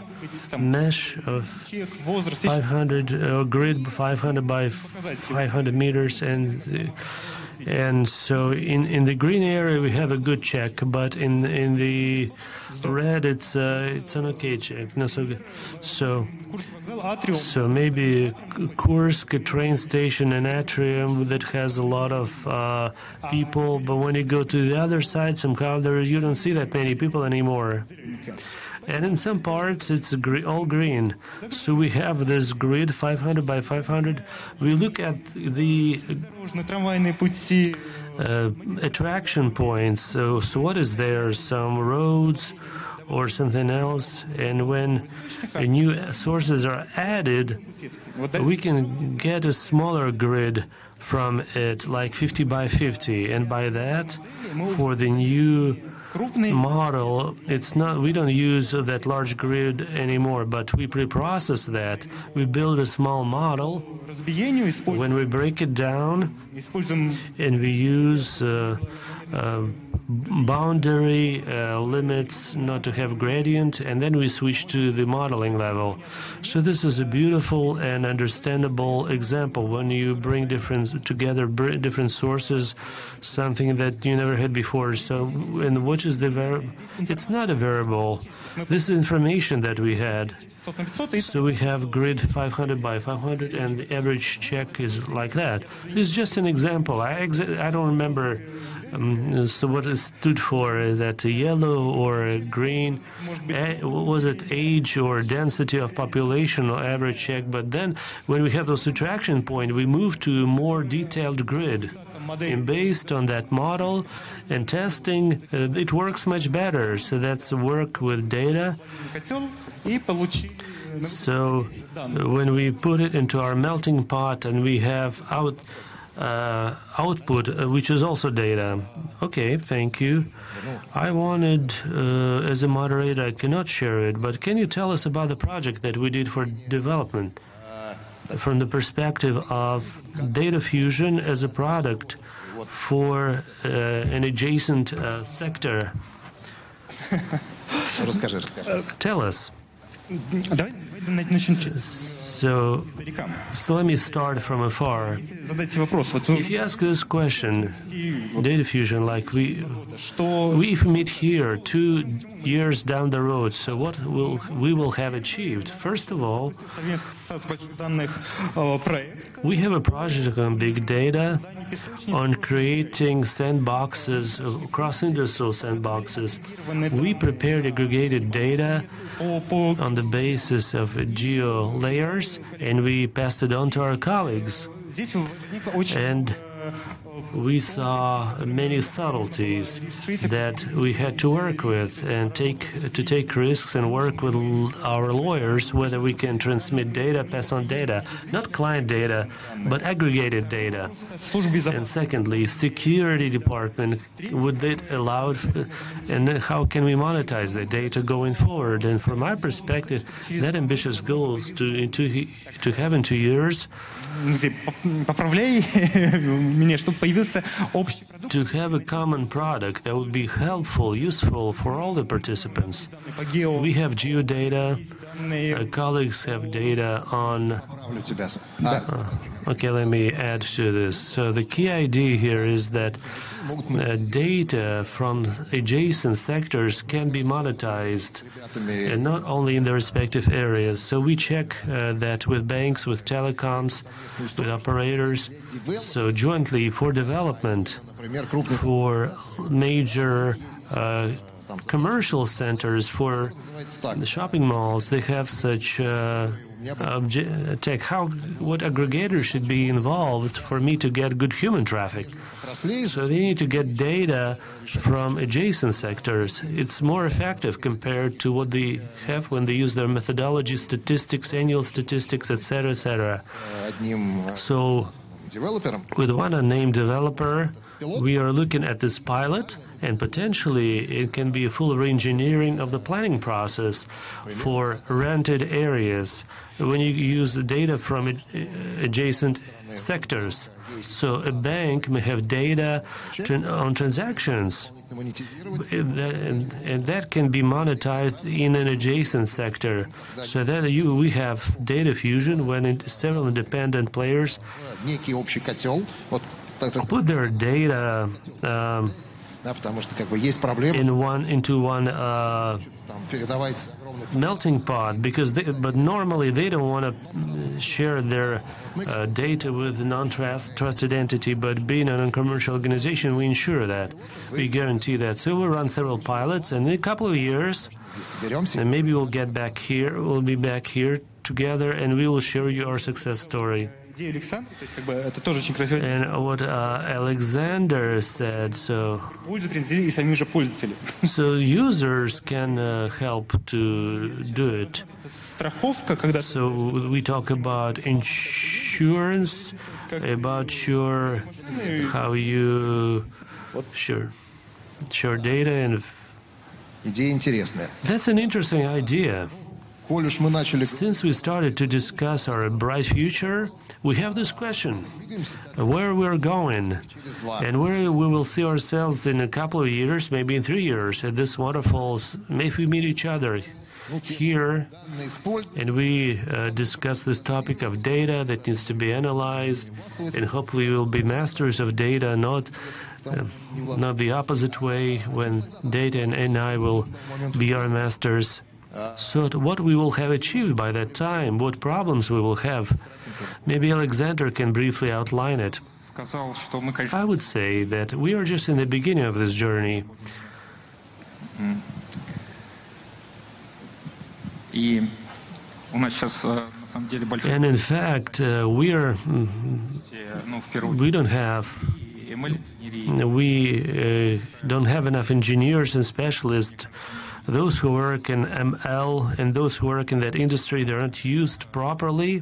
mesh of five hundred uh, grid, five hundred by five hundred meters, and. Uh, And so in, in the green area, we have a good check, but in in the red, it's uh, it's an okay check. No, so, so, so maybe Kursk, a train station, an atrium that has a lot of uh, people, but when you go to the other side, somehow there you don't see that many people anymore. And in some parts, it's all green. So we have this grid, five hundred by five hundred. We look at the uh, attraction points. So, so what is there? Some roads or something else? And when new sources are added, we can get a smaller grid from it, like fifty by fifty. And by that, for the new model, it's not, we don't use that large grid anymore, but we pre-process that. We build a small model. When we break it down, and we use uh, uh, boundary uh, limits not to have gradient, and then we switch to the modeling level. So this is a beautiful and understandable example when you bring different together br different sources, something that you never had before. So, and what is the variable? It's not a variable. This is information that we had. So we have grid five hundred by five hundred, and the average check is like that. It's just an example. I ex I don't remember um, so what it stood for, that yellow or green. A was it age or density of population or average check? But then when we have those subtraction points, we move to a more detailed grid. And based on that model and testing, uh, it works much better. So that's work with data. So uh, when we put it into our melting pot and we have out, uh, output, uh, which is also data. Okay, thank you. I wanted, uh, as a moderator, I cannot share it, but can you tell us about the project that we did for development? From the perspective of data fusion as a product for uh, an adjacent uh, sector. Tell us. So, so let me start from afar. If you ask this question, data fusion, like we, we if we meet here two years down the road, so what will we will have achieved? First of all, we have a project on big data, on creating sandboxes, cross-industrial sandboxes. We prepared aggregated data on the basis of geo layers, and we passed it on to our colleagues. And we saw many subtleties that we had to work with and take to take risks and work with our lawyers whether we can transmit data, pass on data, not client data, but aggregated data. And secondly, security department, would it allow, and how can we monetize the data going forward? And from my perspective, that ambitious goals to to to have in two years. to have a common product that would be helpful, useful for all the participants. We have geodata, our colleagues have data on... Uh, okay, let me add to this. So the key idea here is that uh, data from adjacent sectors can be monetized, and not only in their respective areas. So we check uh, that with banks, with telecoms, with operators. So jointly for development, for major uh, commercial centers, for the shopping malls, they have such uh, obje tech. How, what aggregators should be involved for me to get good human traffic? So they need to get data from adjacent sectors. It's more effective compared to what they have when they use their methodology, statistics, annual statistics, et cetera, et cetera. So with one unnamed developer, we are looking at this pilot, and potentially it can be a full re-engineering of the planning process for rented areas when you use the data from adjacent sectors. So a bank may have data on transactions, and that can be monetized in an adjacent sector. So that you, we have data fusion when it, several independent players put their data um, in one into one uh, melting pot, because they, but normally they don't want to share their uh, data with a non-trusted entity. But being a non-commercial organization, we ensure that, we guarantee that. So we run several pilots, and in a couple of years, and maybe we'll get back here. We'll be back here together, and we will share you our success story. And what uh, Alexander said, so, so users can uh, help to do it. So we talk about insurance, about your, how you sure, sure data, and that's an interesting idea. Since we started to discuss our bright future, we have this question, where we're going, and where we will see ourselves in a couple of years, maybe in three years, at this waterfall, if we meet each other here, and we uh, discuss this topic of data that needs to be analyzed, and hopefully we'll be masters of data, not Uh, not the opposite way, when data and N I will be our masters. So what we will have achieved by that time, what problems we will have, maybe Alexander can briefly outline it. I would say that we are just in the beginning of this journey. And in fact, uh, we are, we don't have We uh, don't have enough engineers and specialists. Those who work in M L and those who work in that industry, they aren't used properly.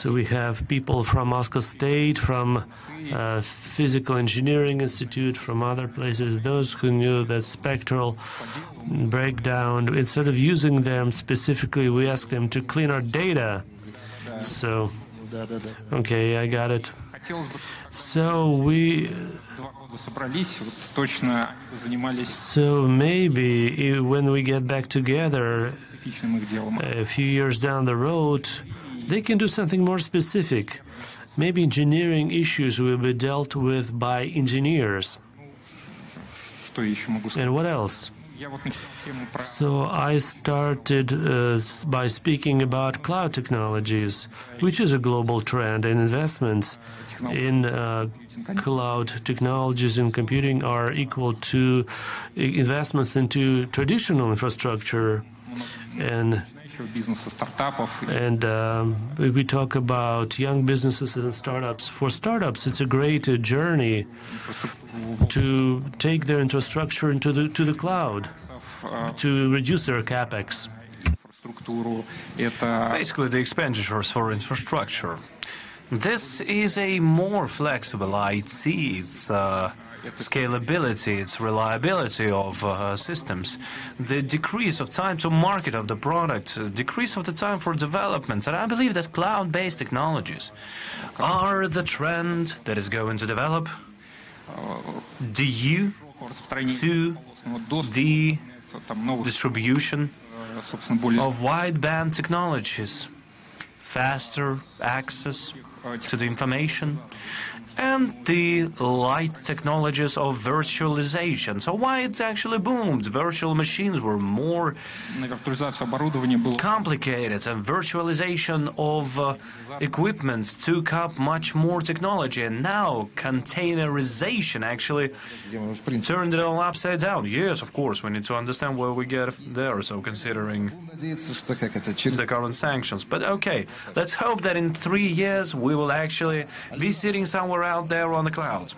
So we have people from Moscow State, from uh, Physical Engineering Institute, from other places, those who knew that spectral breakdown. Instead of using them specifically, we ask them to clean our data. So, okay, I got it. So we, so maybe when we get back together a few years down the road, they can do something more specific. Maybe engineering issues will be dealt with by engineers. And what else? So I started uh, by speaking about cloud technologies, which is a global trend, and investments in uh, cloud technologies and computing are equal to investments into traditional infrastructure. And And um, we talk about young businesses and startups. For startups, it's a great uh, journey to take their infrastructure into the, to the cloud, to reduce their capex. Basically, the expenditures for infrastructure. This is a more flexible I T. It's uh, scalability, its reliability of uh, systems, the decrease of time to market of the product, uh, decrease of the time for development. And I believe that cloud-based technologies are the trend that is going to develop due to the distribution of wideband technologies, faster access to the information, and the light technologies of virtualization. So why it actually boomed? Virtual machines were more complicated, and virtualization of uh, equipment took up much more technology. And now containerization actually turned it all upside down. Yes, of course, we need to understand where we get there, so considering the current sanctions. But okay, let's hope that in three years we will actually be sitting somewhere out there on the clouds.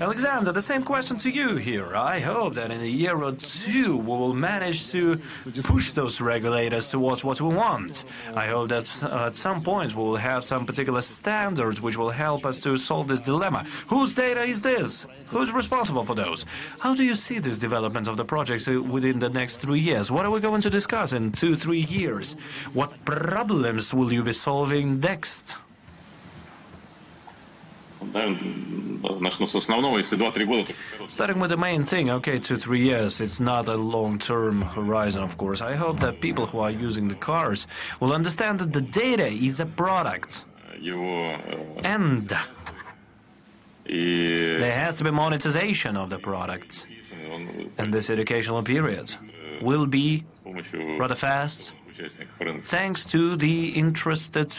Alexander, the same question to you here. I hope that in a year or two we will manage to push those regulators towards what we want. I hope that uh, at some point we will have some particular standards which will help us to solve this dilemma. Whose data is this? Who's responsible for those? How do you see this development of the projects within the next three years? What are we going to discuss in two, three years? What problems will you be solving next? Starting with the main thing, okay, two, three years, it's not a long-term horizon, of course. I hope that people who are using the cars will understand that the data is a product. And there has to be monetization of the product. And this educational period will be rather fast, thanks to the interested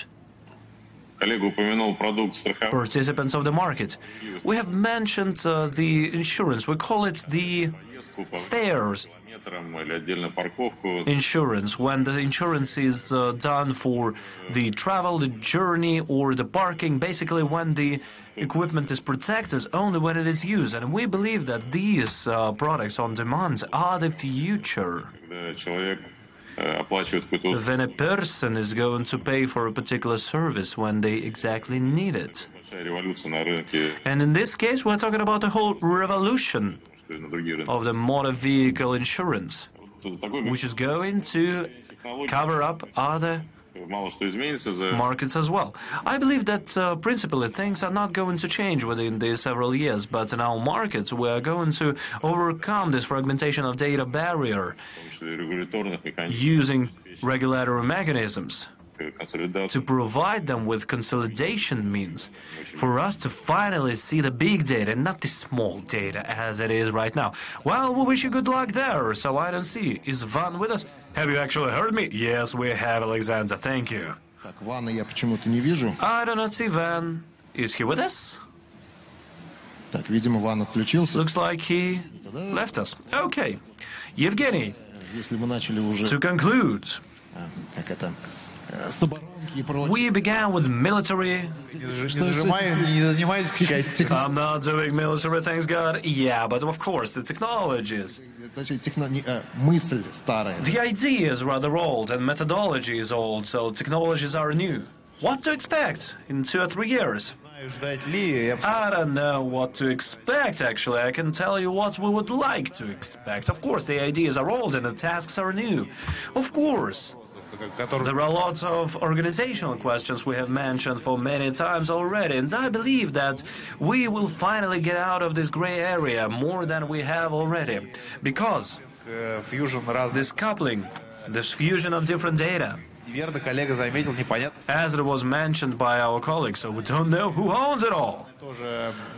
participants of the market. We have mentioned uh, the insurance. We call it the fares insurance, when the insurance is uh, done for the travel, the journey, or the parking, basically when the equipment is protected only when it is used. And we believe that these uh, products on demand are the future. When a person is going to pay for a particular service when they exactly need it. And in this case, we're talking about a whole revolution of the motor vehicle insurance, which is going to cover up other markets as well. I believe that uh, principally things are not going to change within these several years, but in our markets we are going to overcome this fragmentation of data barrier using regulatory mechanisms to provide them with consolidation means for us to finally see the big data and not the small data as it is right now. Well, we wish you good luck there, so I don't see. Is Van with us? Have you actually heard me? Yes, we have, Alexander, thank you. I do not see Van. Is he with us? Looks like he left us. Okay. Evgeny, to conclude, we began with military. I'm not doing military, thanks God. Yeah, but of course, the technologies. The idea is rather old and methodology is old, so technologies are new. What to expect in two or three years? I don't know what to expect, actually. I can tell you what we would like to expect. Of course, the ideas are old and the tasks are new. Of course. There are lots of organizational questions we have mentioned for many times already, and I believe that we will finally get out of this gray area more than we have already, because this coupling, this fusion of different data, as it was mentioned by our colleague, so we don't know who owns it all.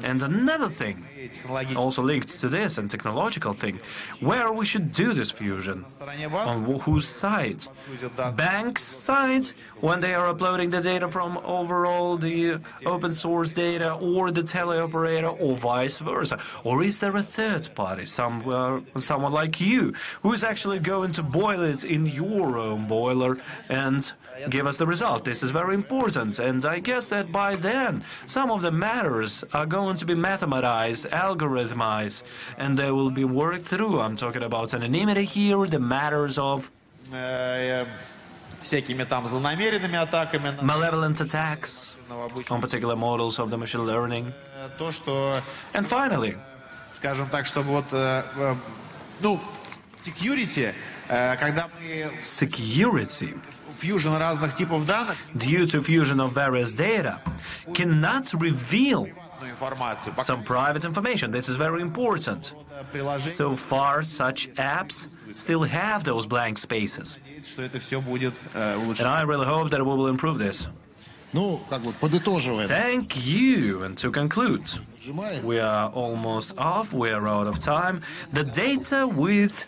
And another thing, also linked to this, and technological thing, where we should do this fusion, on whose side? Banks' side, when they are uploading the data from overall the open source data, or the teleoperator, or vice versa? Or is there a third party, somewhere, someone like you, who is actually going to boil it in your own boiler and give us the result? This is very important, and I guess that by then some of the matters are going to be mathematized, algorithmized, and they will be worked through. I'm talking about anonymity here, the matters of malevolent attacks on particular models of the machine learning. And finally, скажем так, чтобы вот, ну, security, когда мы... Security. Fusion разных типов данных, due to fusion of various data, cannot reveal some private information. This is very important. So far, such apps still have those blank spaces. And I really hope that we will improve this. Thank you, and to conclude, we are almost off, we are out of time. The data with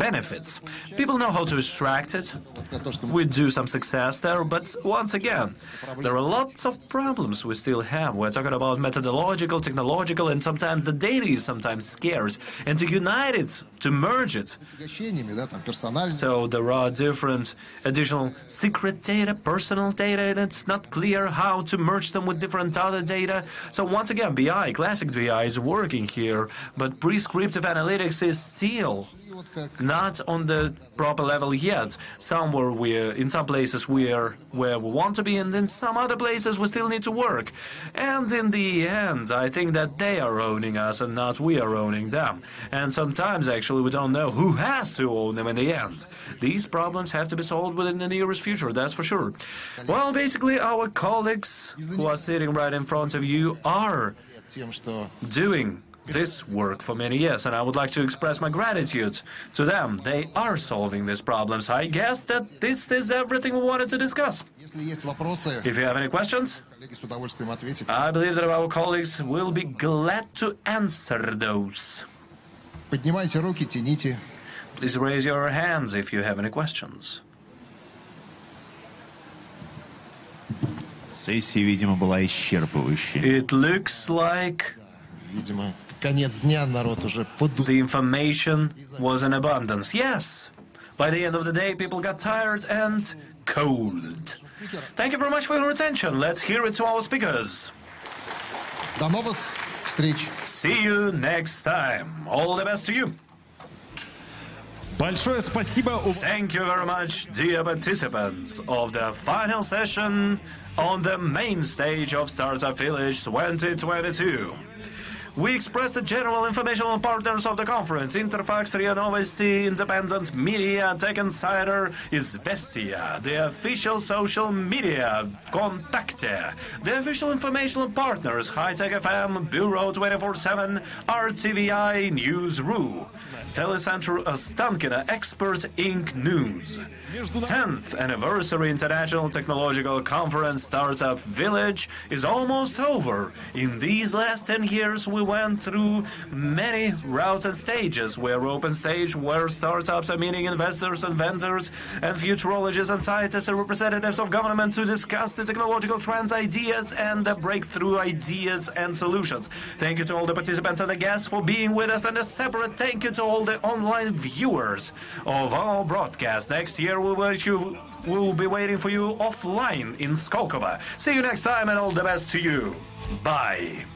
benefits. People know how to extract it. We do some success there, but once again, there are lots of problems we still have. We're talking about methodological, technological, and sometimes the data is sometimes scarce. And to unite it, to merge it, so there are different additional secret data, personal data, and it's not clear how to merge them with different other data. So once again, B I, classic B I is working here, but prescriptive analytics is still not on the proper level yet. Somewhere we are, in some places we are where we want to be, and in some other places we still need to work. And in the end, I think that they are owning us and not we are owning them. And sometimes, actually, we don't know who has to own them in the end. These problems have to be solved within the nearest future, that's for sure. Well, basically, our colleagues who are sitting right in front of you are doing this work for many years, and I would like to express my gratitude to them. They are solving these problems. I guess that this is everything we wanted to discuss. If you have any questions, I believe that our colleagues will be glad to answer those. Please raise your hands if you have any questions. It looks like the information was in abundance. Yes, by the end of the day, people got tired and cold. Thank you very much for your attention. Let's hear it to our speakers. See you next time. All the best to you. Thank you very much, dear participants, of the final session on the main stage of Startup Village twenty twenty-two. We expressed the general information on partners of the conference: Interfax, R I A Novosti, Independent Media, Tech Insider, Izvestia, the official social media, Vkontakte, the official informational partners, Hightech F M, Bureau twenty-four seven, R T V I, News dot R U, Telecenter Ostankina, Experts Incorporated. News. tenth Anniversary International Technological Conference Startup Village is almost over. In these last ten years, we went through many routes and stages. We are open stage where startups are meeting investors and vendors and futurologists and scientists and representatives of government to discuss the technological trends, ideas, and the breakthrough ideas and solutions. Thank you to all the participants and the guests for being with us, and a separate thank you to all the online viewers of our broadcast. Next year, we will be waiting for you offline in Skolkovo. See you next time, and all the best to you. Bye.